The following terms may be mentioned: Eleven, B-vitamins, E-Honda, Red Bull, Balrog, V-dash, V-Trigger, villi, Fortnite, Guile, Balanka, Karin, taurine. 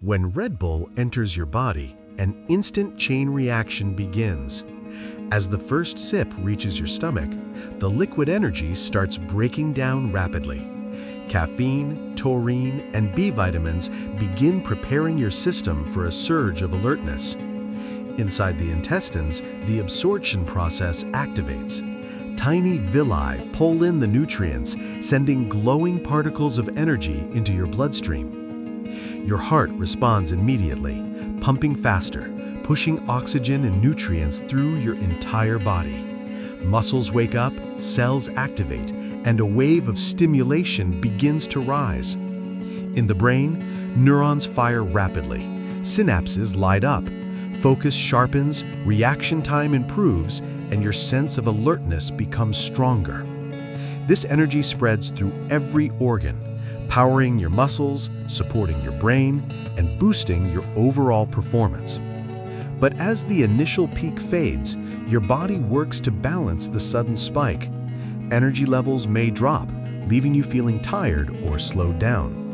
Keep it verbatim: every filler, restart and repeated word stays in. When Red Bull enters your body, an instant chain reaction begins. As the first sip reaches your stomach, the liquid energy starts breaking down rapidly. Caffeine, taurine, and B vitamins begin preparing your system for a surge of alertness. Inside the intestines, the absorption process activates. Tiny villi pull in the nutrients, sending glowing particles of energy into your bloodstream. Your heart responds immediately, pumping faster, pushing oxygen and nutrients through your entire body. Muscles wake up, cells activate, and a wave of stimulation begins to rise. In the brain, neurons fire rapidly, synapses light up, focus sharpens, reaction time improves, and your sense of alertness becomes stronger. This energy spreads through every organ, powering your muscles, supporting your brain, and boosting your overall performance. But as the initial peak fades, your body works to balance the sudden spike. Energy levels may drop, leaving you feeling tired or slowed down.